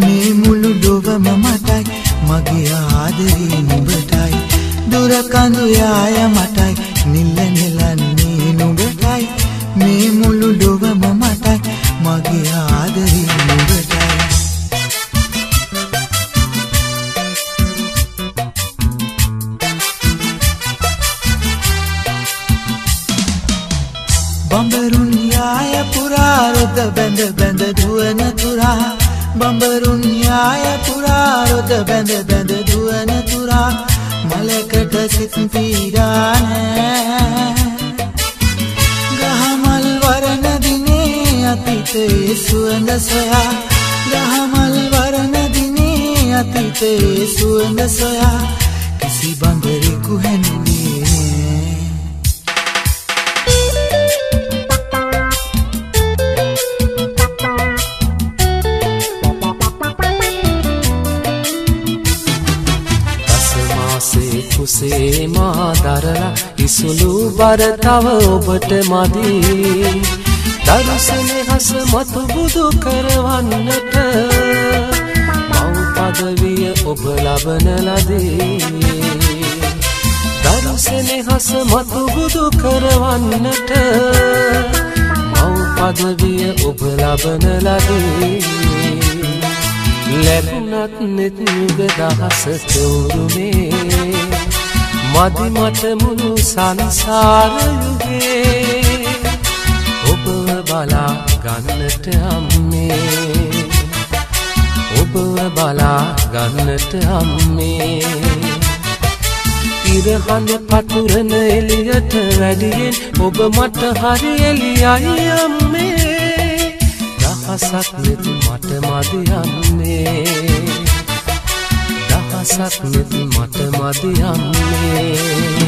मुलु डोगम मटाई मगे आदरी नुबटाई दुर कांदु याय मटाई निल्ले निलन्नी नुबटाई मे मुलु डोगम मटाई मगे आदरी नुबटाई बंबरुन याय पुरारो द बंद बंद धुवन तुरा बंबरुन याय पुरारो द बंद बंद धुवन तुरा मलकट सित पीरान गहमल वरन दिने अतीते सुवंद सोया गहमल वरन दिने अतीते सुवंद सोया किसी बंबरे को है उसे मादरला इसलू बरताव ओबट मादी दरुसने हस मत बुदु करवन्नट मऊ पदविय ओब लबन लदे दरुसने हस मत बुदु करवन्नट मऊ पदविय ओब लबन लदे लबुनत नित निबदास तोरुमे मदि मत मुनु संसार युगे ओब बाला गन्नट अम्मे ओब बाला गन्नट अम्मे ඉරහඳ පතුරන එළියට වැඩියෙන් ඔබ මට හරි එළියයි අම්මේ දහසක් නෙත් මට මදි අම්මේ साथ में मत मदिया में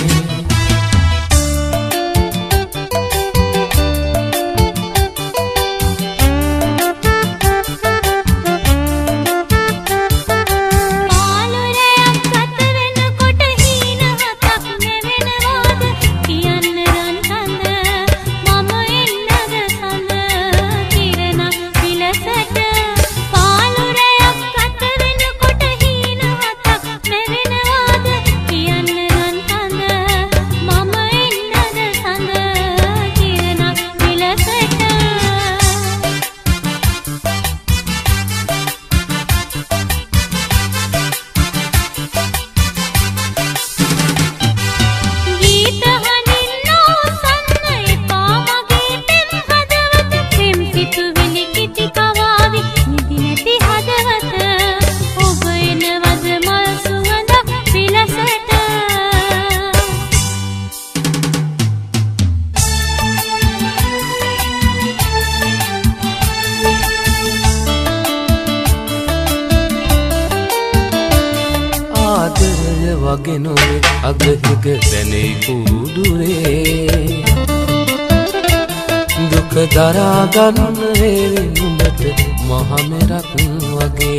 දරාගන්න වේවි නුඹට මහමෙරක් වගේ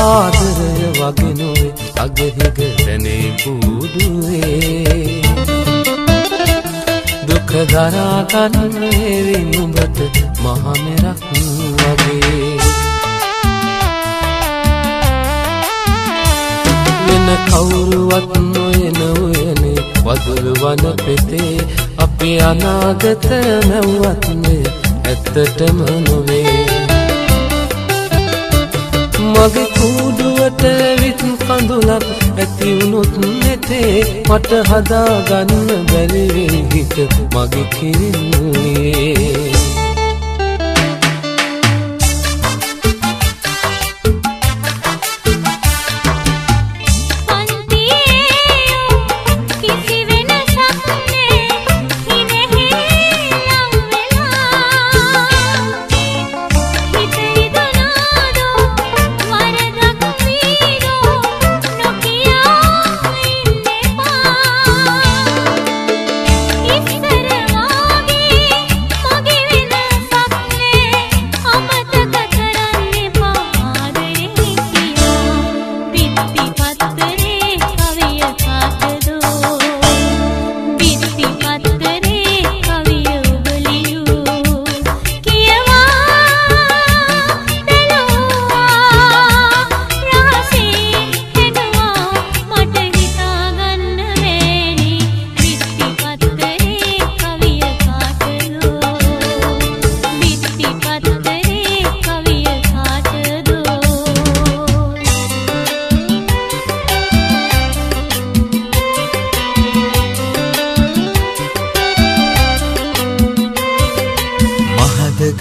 ආදරය වගේ නොවේ අගහිග දැනේ පුදුවේ දුක දරාගන්න වේවි නුඹට මහමෙරක් වගේ වෙන කවුරුවත් නොයන උයනේ වදුළු වන පෙතේ අපේ අනාගත නැවුවත් ඇත්තටම නොවේ මගේ කුඩුවට විත් කඳුලක් ඇති වුණොත් නැතේ මට හදා ගන්න බැරි වෙයි හිත මගේ කිරිනුනේ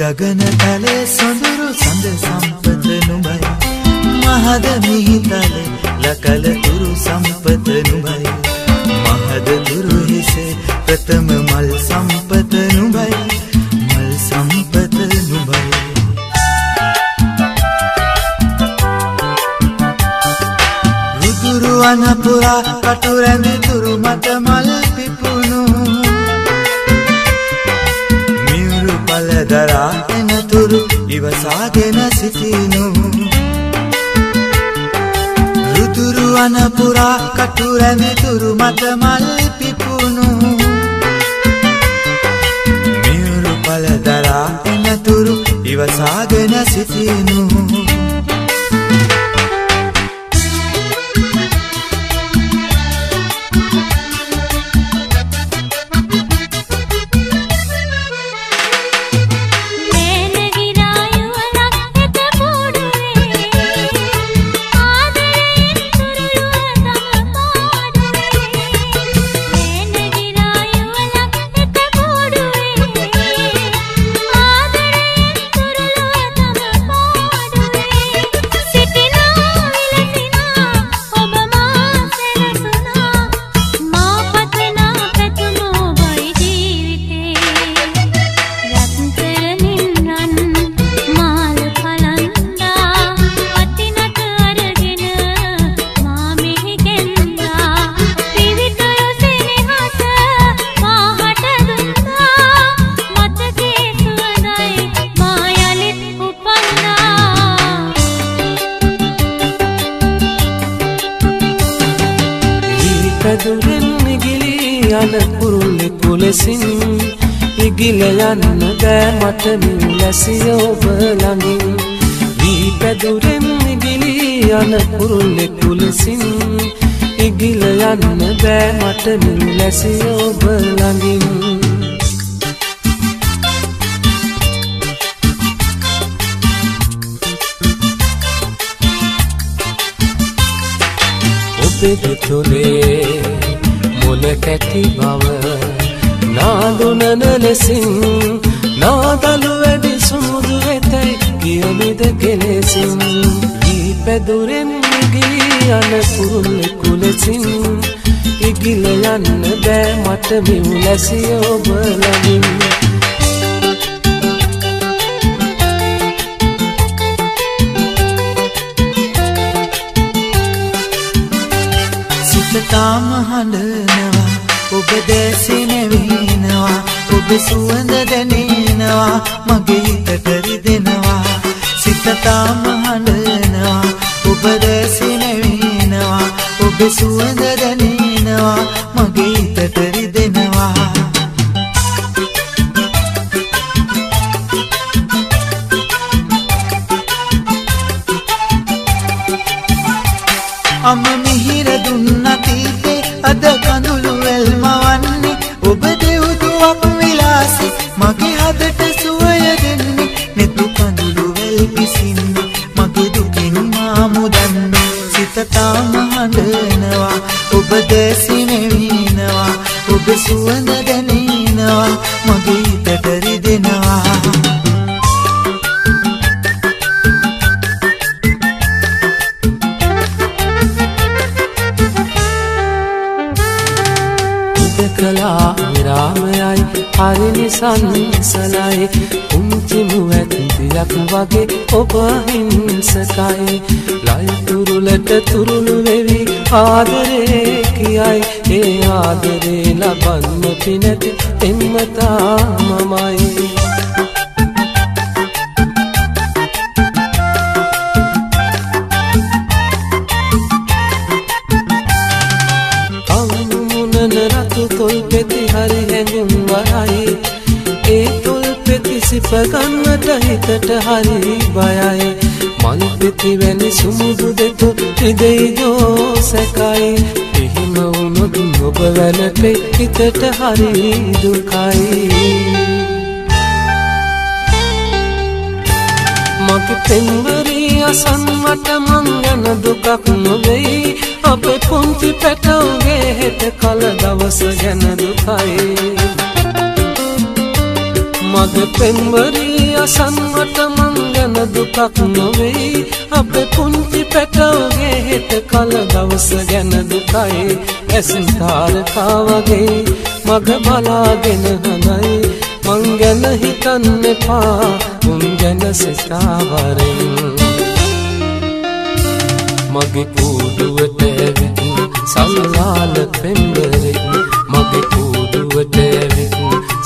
गगन तले सुंदर संद संपत नुभय महद मिहि तले लकल तुरु संपत नुभय महद तुरु हिसे प्रथम मल संपत नुभय मल संपत नुभय रुदुरु अनपुरा कटुरन तुरु मत मल पिपुनु दरान तुरु इवसागेन सितिनु ऋतुरु अनपुरा कटुरन तुरु मत मल्पिपुनु मेरु पल दरान तुरु इवसागेन सितिनु මග පෙම්වරී අසන්වත මංගන දුකක් නොවේ අපේ පුංචි පැටවගේ හිත කල දවස ගැන දුකයි ඇසින් තාරකා වගේ මග බලාගෙන හඳයි මං ගැන හිතන්න එපා මුන් ගැන සිතාවරෙන් මගේ කුඩුවට ඇවිත් සල්ලාල පෙම්වරේ මගේ කුඩුවට ඇවිත්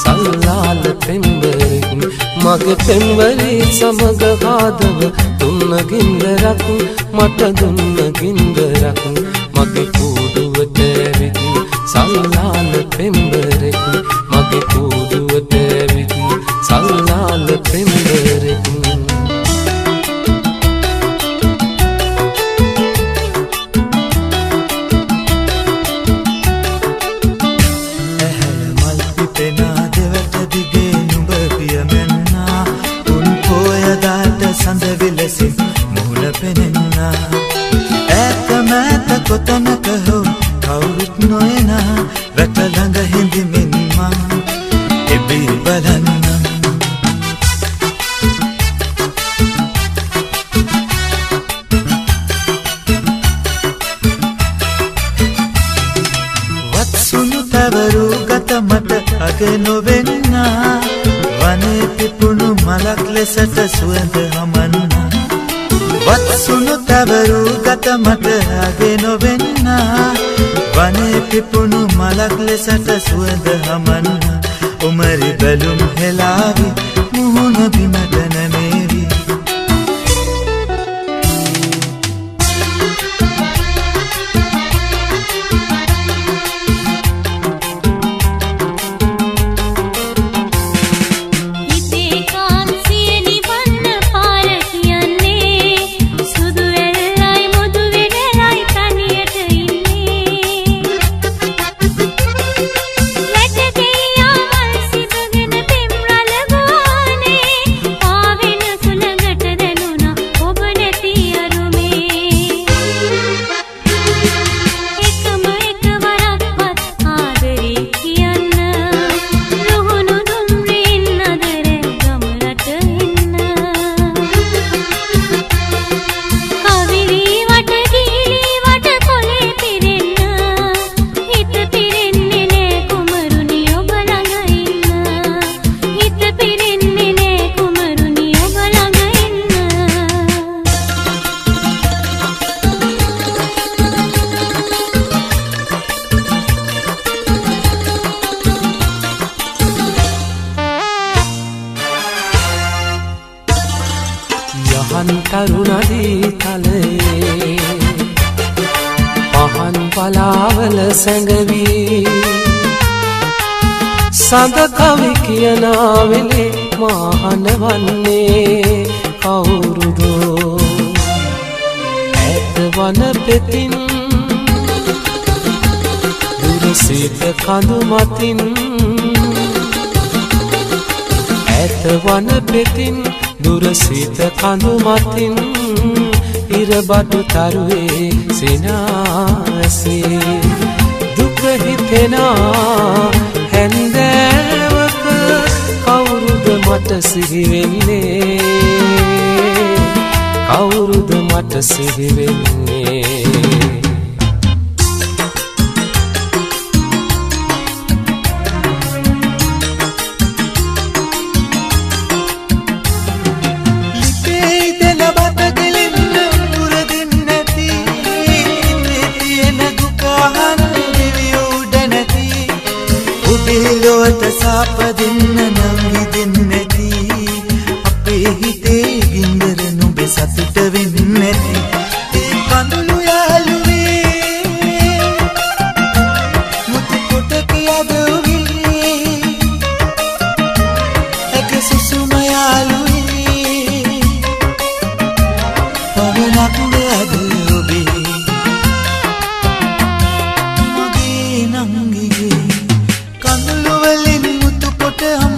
सल्लाल पेंबरिन मग पेंबरी समग हादव तुन्न गिंदरक मट दुन्न गिंदरक मग कूडुव देविक सल्लाल पेंबरिन मग कूडुव देविक सल्लाल पेंबरिन बट तारुए सेना से दुख हितेना हैंदेवक कौरुद मट सिहिवेने कौरुद मट सिहिवेने I'm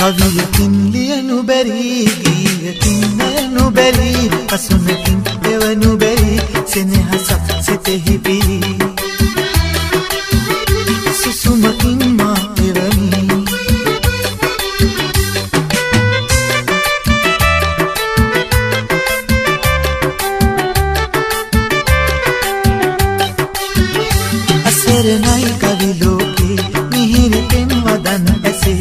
कविय तिन्लियनु बेरी गीय तिन्ननु बेरी असुन तिन्देवनु बेरी सेने हसा सेते ही बी सुसुम किन्मा एवनी असर नाई कवि लोके मिहिर तिन वदन ऐसे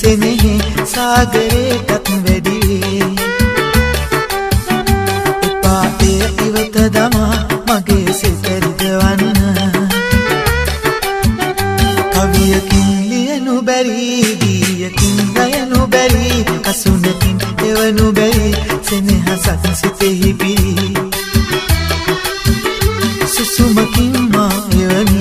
से नहीं सागरे कत्वेदी उपाते इवत दमा मगे से कर देवाना कवि किन्लियनु बेरी गीय किन्नयनु बेरी असुन किन्देवनु बेरी सेने हसा सिते ही बी सुसुम किन्मा एवनी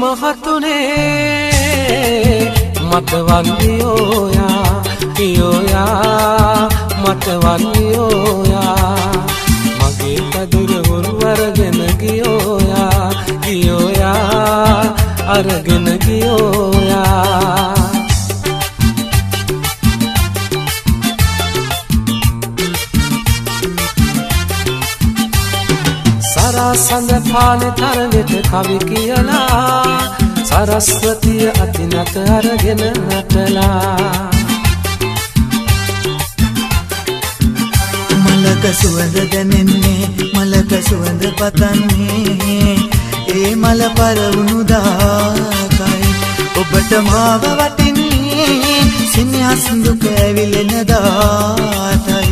महतुने मतवानियोया मतवानियोया मगे कदुर गुरुवर गन गियोया अरगन गियोया संग फाल तरवित कवि कियला सरस्वती अतिनत अरगिन नटला मलक सुवंद दनिन्ने मलक सुवंद पतन्ने ए मल परवुनु दाकाय ओबट माव वटिन्ने सिन्हा सिंधु कैविलन दाताय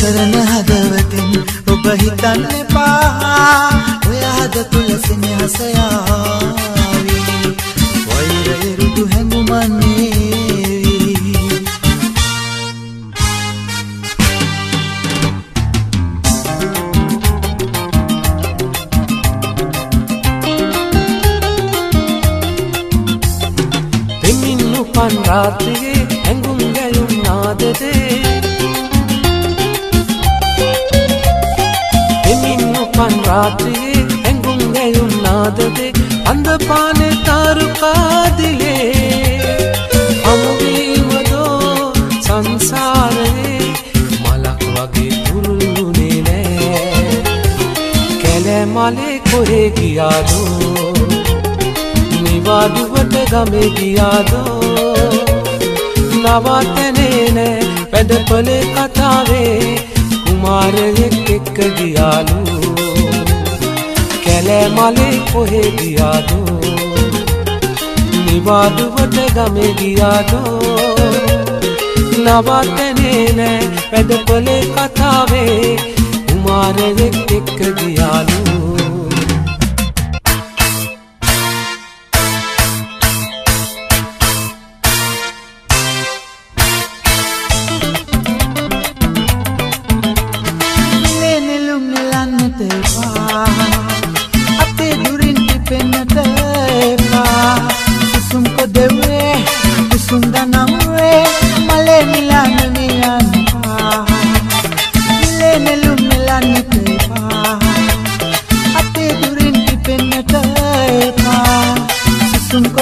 करन हदवतिन ओब हितन्ने पाहा ओय हद तुलसिन हसयावी वैर इरुदु हनुमन्ने तेमिन्नु पन रात्रिये एंगुम गयुम नादते पन रात्रिये एंगुम गयुम नाद दे अंध पाने तारु का दिले हम भी मदो संसार ने मलक वगे गुरुने ने केले माले कोहे किया दो निवादु वट गमे किया दो नवाते ने पैद पले कथावे कुमार एक एक गियालू ले माले कोहे दिया दो निवाद वट गमे दिया दो नवातने ने पैद पले कथावे उमारे एक दिया दो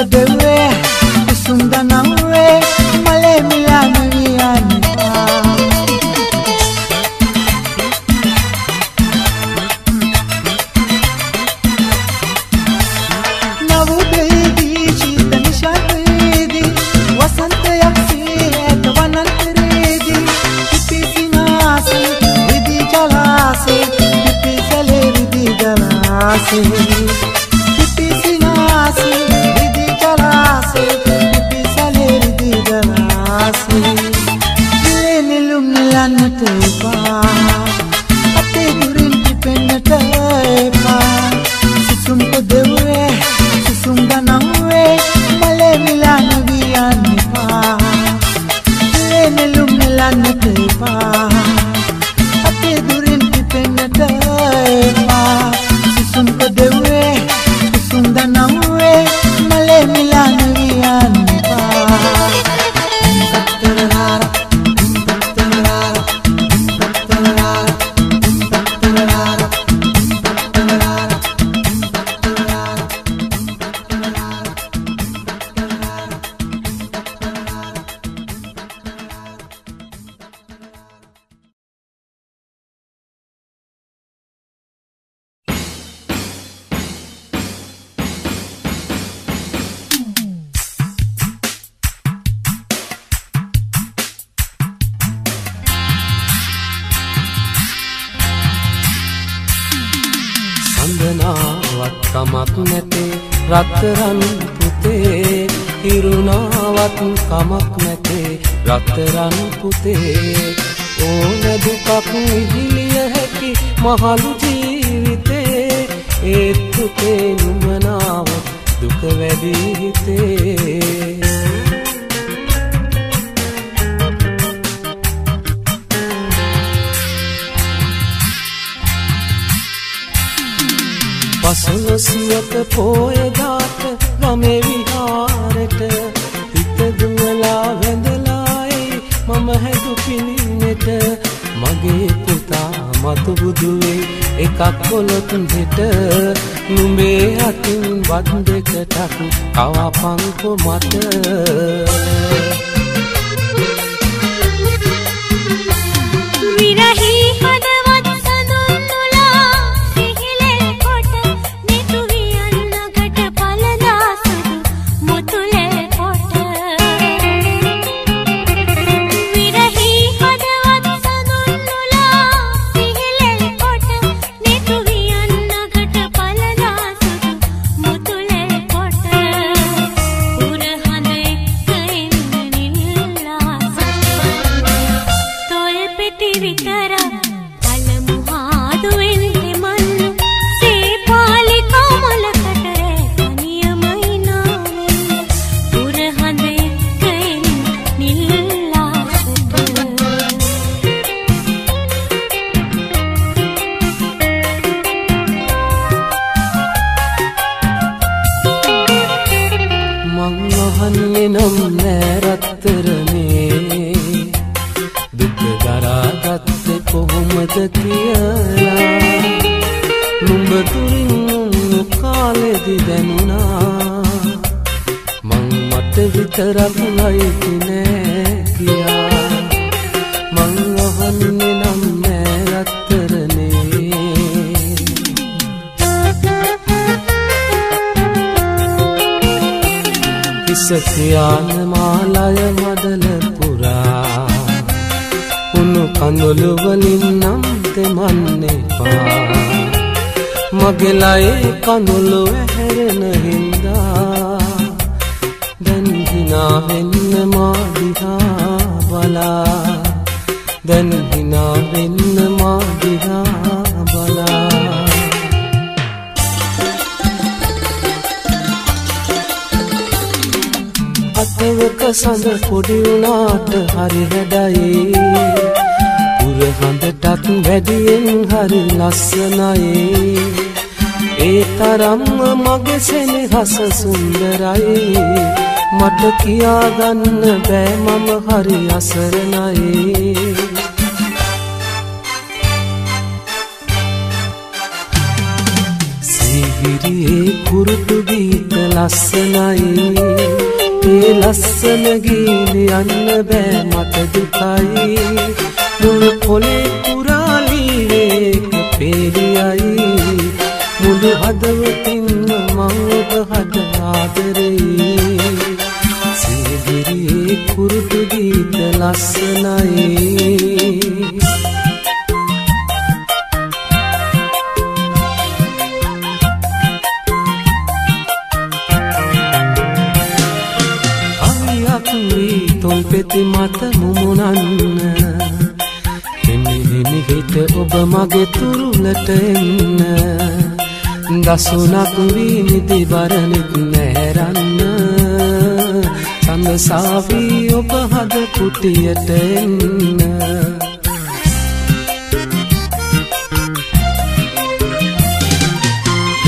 I've been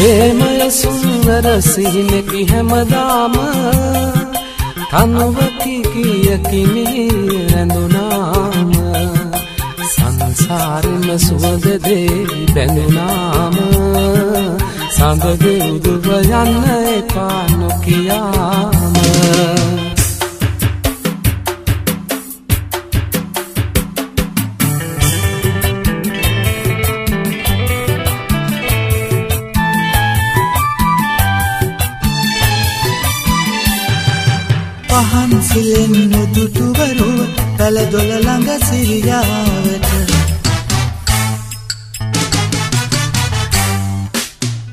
प्रेमय सुंदर सीने की है मदाम तनुवती की यकीनी रनु नाम संसार में सुवद दे बेनु नाम सांग उदन पानु किया सिलेनु दुटु बरुव कल दोल लंग सिरियावत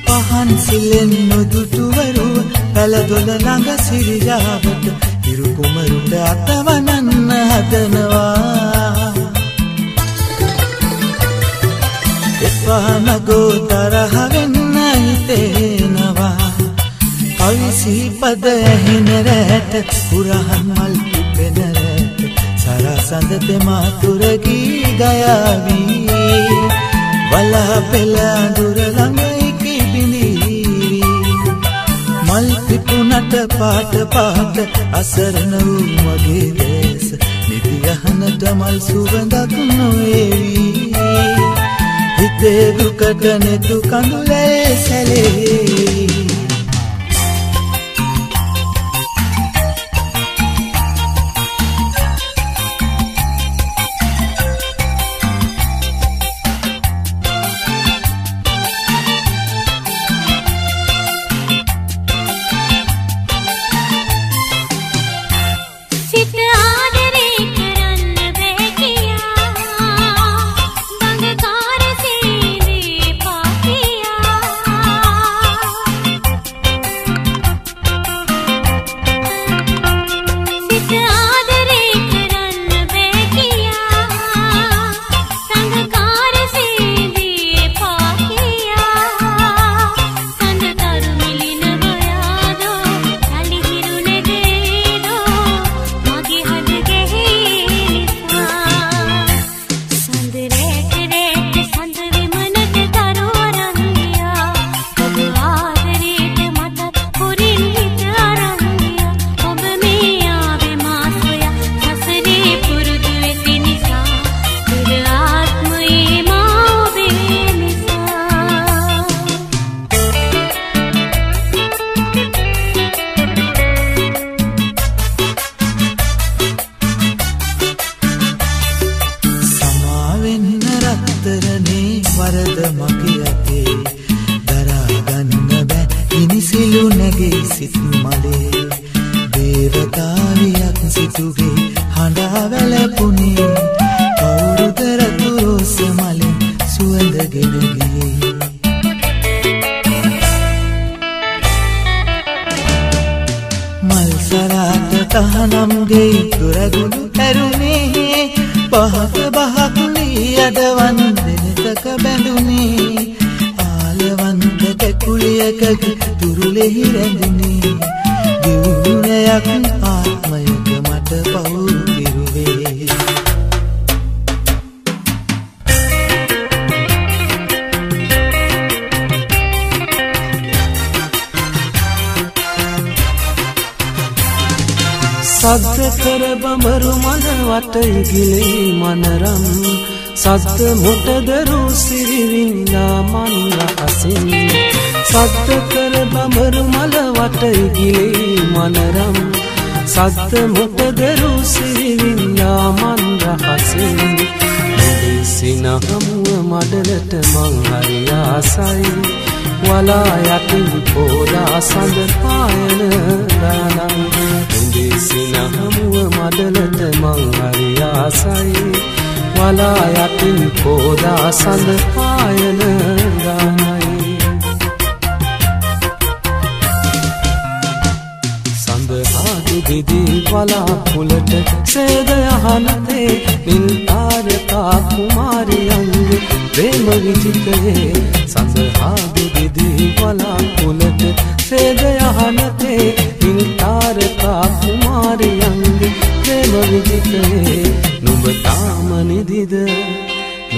पहन सिलेनु दुटु बरुव कल दोल लंग सिरियावत तिरुकुमरुट अतवनन्न हदनवा पहन गोतर हवेन्नैते ऐसी पद हिनरत पुराण मल पिनरत सारा संदत मातुर की गया भी वला पेला दूर लंगई की बिंदी मल पिपुनत पाट पाट असर न मगे देश नितिहन तमल सुगंधा कुनो एवी हिते दुकटने तु कंदुले सले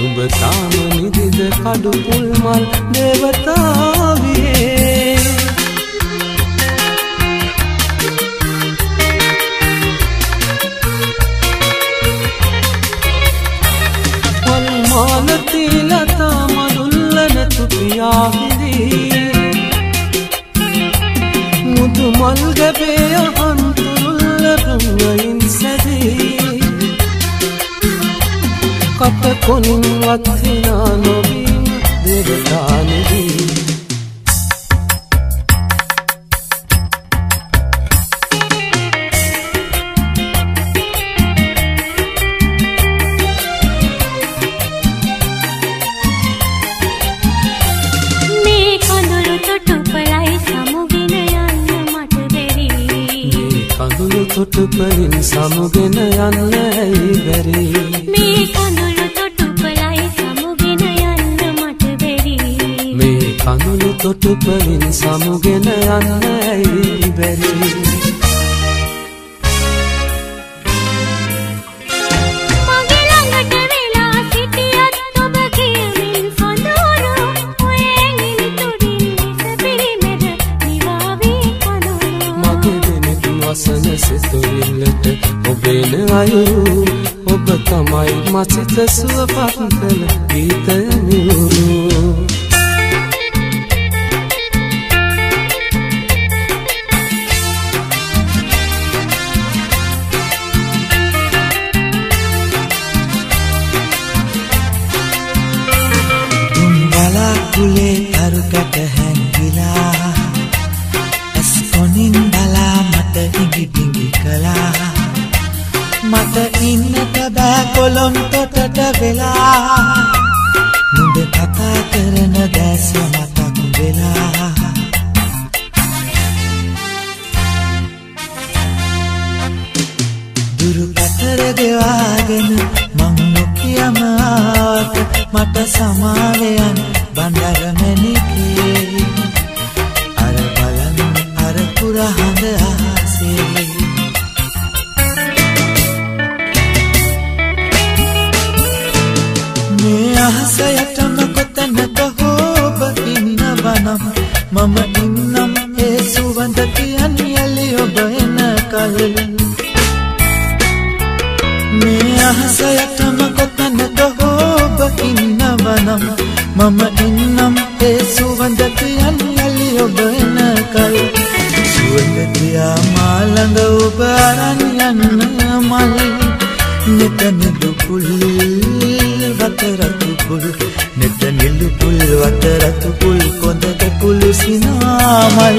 शुभतामनिधिज काडू पुलमाल देवताविये वनमालती लता मनुल्लन तुपियाहिदी मुदुमलगबे अहंतुरुल्लभंगइन सदी कपकोनिं वत्थिना नोबीम देवतानिदी तुटपरिन सामुगे नयन नहीं बेरी मे कानुलु तुटपराई सामुगे नयन मत बेरी मे कानुलु तुटपरिन सामुगे नयन नहीं बेरी ඔබ තමයි මසිත සුවපත් කළ ගීත නියුරු තුන් බලාකුලේ අරුකට හැංගිලා ඇස් කොනින් බලා මට ඉඟි බිඟි කළා मत इन्नत बैकोलों तो टटवेला मुझे पता करना दैस्या माता कुंबेला दुरु कतर देवागन मंगनो किया मात मत समावेन बंदर में निके अर बलन अर पुरा हंद आसे අහසයටම කොතනක හෝ බකිනවනම් මම ඉන්නම් ඒ සුවඳ තියන්නේ ඔබ එනකල් මේ අහසයටම කොතනක හෝ බකිනවනම් මම ඉන්නම් ඒ සුවඳ තියන්නේ ඔබ එනකල් සුවඳ තියා මාළඟ ඔබ අරන් යන්න මල් නිතන දුකුල් වතරතු පුල් නෙත නිලු පුල් වතරතු පුල් කොඳක කුළු සිනාමල්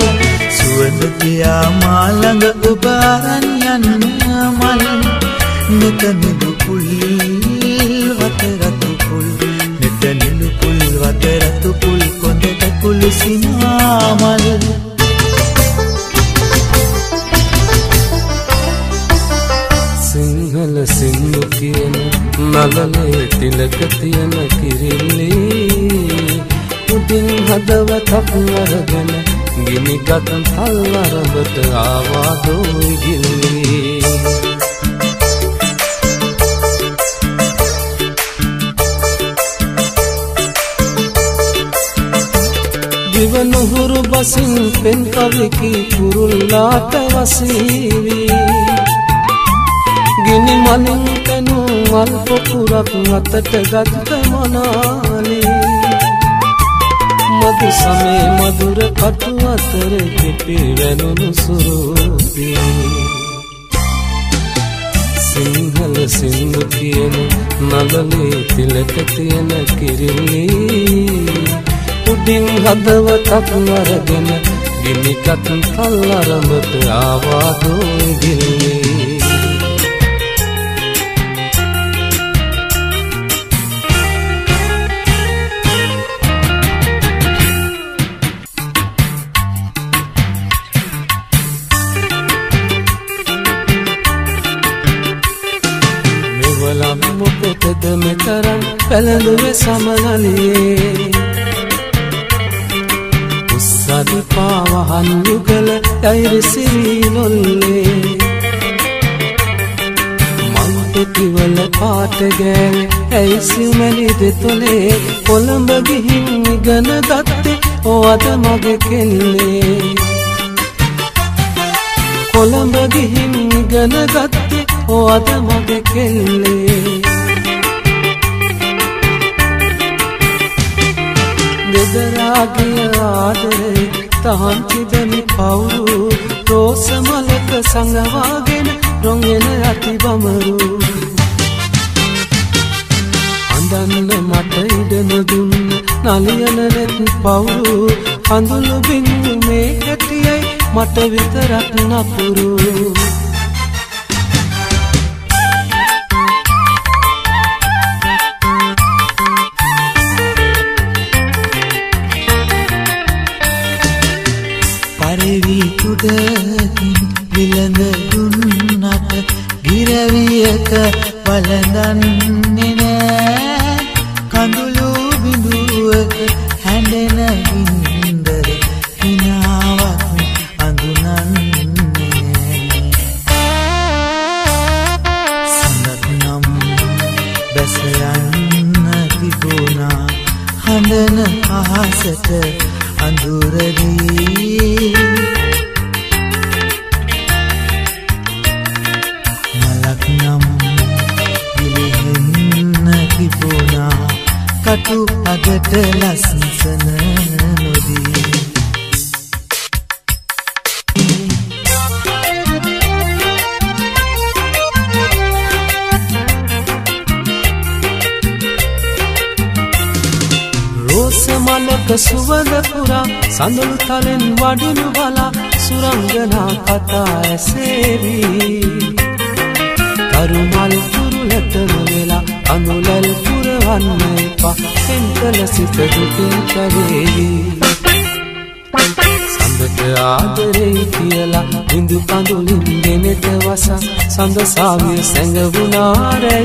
සුවඳ තියා මාළඟ ඔබ අරන් යන්න මල් නෙත නිලු පුල් වතරතු පුල් නෙත නිලු පුල් වතරතු පුල් කොඳක කුළු සිනාමල් සිංහල සිංදු කියන නලලේ තිලක තියන කිරිල්ලේ උදින් හදවතක් වරගෙන ගිනි ගතන් තල්වරබට ආවා දෝයි ගිල්ලේ ජීවන හුරු බසින් පෙන් කවිකී කුරුල්ලාට වසීවි गिनी मलिन तनु अल्पपुरक अतटगत मनाली मधु समय मधुर कटु अतर पिटी वेनु सुरूपी सिंहल सिंधु कियन नलले तिलक तियन किरिली उडिन हदवतक मरगन गिनी कतन थल्लरमत आवादो गिली පැලඳුවේ සමනලියේ උස්සදි පාවහන් යුගල ඩයිරිසිවි නොල්ලේ මං टिवल पाट गए ऐसी मलिद तोले कोलम बगिन गन दत्ते ओ अद मगे केले कोलम बगिन गन दत्ते ओ अद मगे केले बेदरागी आदरे तहां चिदनी पावरू रोस मलक संगवागेन रोंगेन अति बमरू अंदन मट इडन दुन नालियन नेत पावरू अंदुलु बिंदु में हटिये मट वितरक नपुरू अरेवी तुडकिन विलंग दुन्नट गिरवियक बलंदन्ने नෑ कंदुलु बिंदुवक හැඬෙන බින්දර හිනාවක් අඳුනන්නේ සඳනම් බැස යන්න තිබුණා හඬන අහසට अंदूर दी मलक नम बिलिहिन्न की बोना कटु अगट लसनसन नदी सुवद पुरा संदुल तलन वाडुनु वाला सुरंगना कथा ऐसेवी करुणाल पुरुलत वेला अनुलल पुरवन्ने पा सिंतल सित दुतिन करेवी संदत आदरे कियला बिंदु कांदुलिन देनेत वसा संद साविय संगुना रे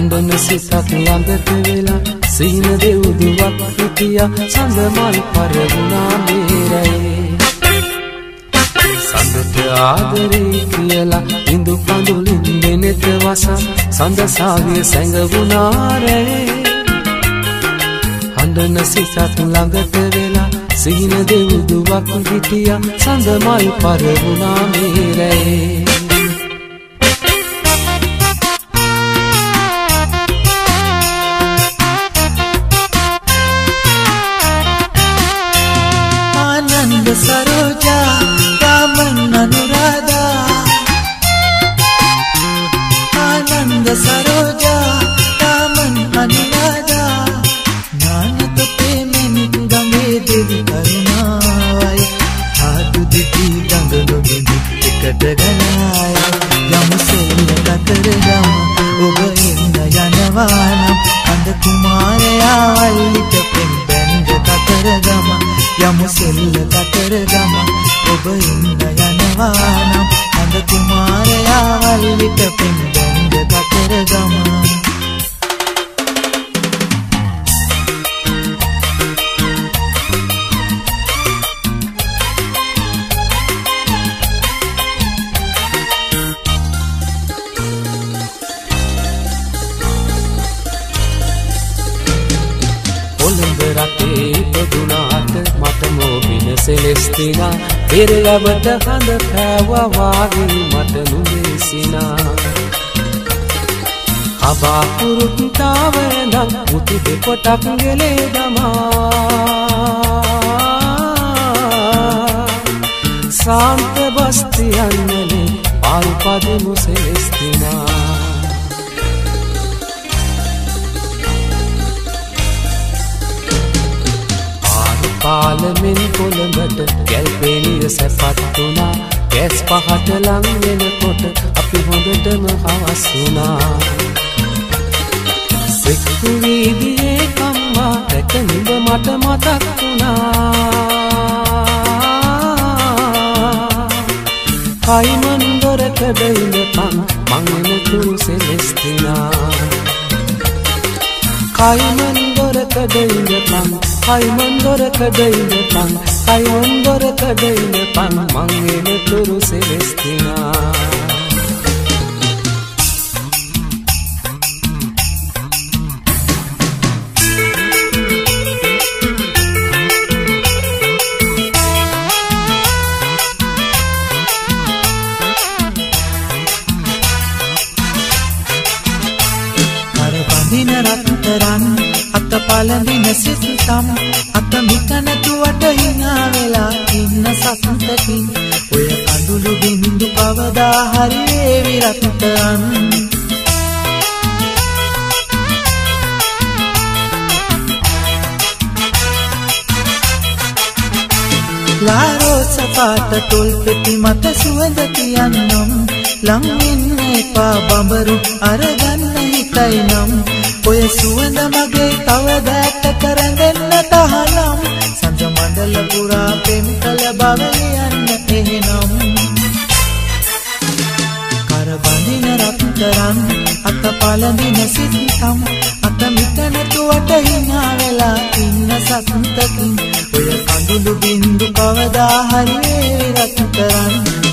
अंदन सिसत लंदत वेला सीन देवदु वक्तिया संद माल परगुना मेरे संदत आदरे कियला इंदु कांदुलिन देनेत वसा संद साविय संगुना रे अंदन सिसत लंगत वेला सीन देवदु वक्तिया संद माल परगुना मेरे सरोजा रामन अनुराधा आनंद सरोजा रामन अनुराधा नान तो प्रेम गंगे देवी करुणाय हाथ दिखी गंगलो बिंदु टिकट गनाय यम सेल कतर राम ओब इंद जनवानम अंध कुमारया अल्लित प्रेम बंद कतर गम यम सेल गम ओब इंद जनवानम अंध कुमारया अल्लित प्रेम बंद कतर गम सेलेस्टिना तेरे लबट हंद खावा वागी मत नुदेसिना हवा कुरुतावे नम मुति देपटक गेले दमा शांत बस्ती अन्नले पारुपद मुसेलेस्टिना පාලමින් කොළඹට ගැල් පෙළිය සැපත් වුණා කැස් පහට ලං වෙනකොට අපි හොඳටම හවස් වුණා සික්කු වීදියේ කම්මා රැක නිඹ මට මතක් වුණා කයිමන් දොරකඩ ඉඳපන් මං එන කුසෙලස්තිනා කයිමන් दरकद इंदपंग हाय मंदर कदइंदपंग हाय मंदर कदइंदपंग मंगे ने तुरु से वेस्तिना අන්දින රත්තරන් අත පළඳින සිතම් අත මිකන තුවට හිනා වෙලා ඉන්න සතුටින් ඔය කඳුළු බින්දු පවදා හරි වේවි රත්තරන් ලාරෝස පාට තොල් පෙති මත සුවඳ කියන්නම් ලං වෙන්න එපා බඹරු අරගන්න හිතයි නම් ඔය සුවඳ මගේ තවදට කරගෙන්න තහනම් සඳ මණ්ඩල පුරා පෙම්කල බව ලියන්න එහෙනම් කරබඳින රත්තරන් අත පළඳින සිතම් අත මිතන තුවට හිනා වෙලා ඉන්න සතුටකින් ඔය කඳුළු බින්දු කවදා හරි රත්තරන්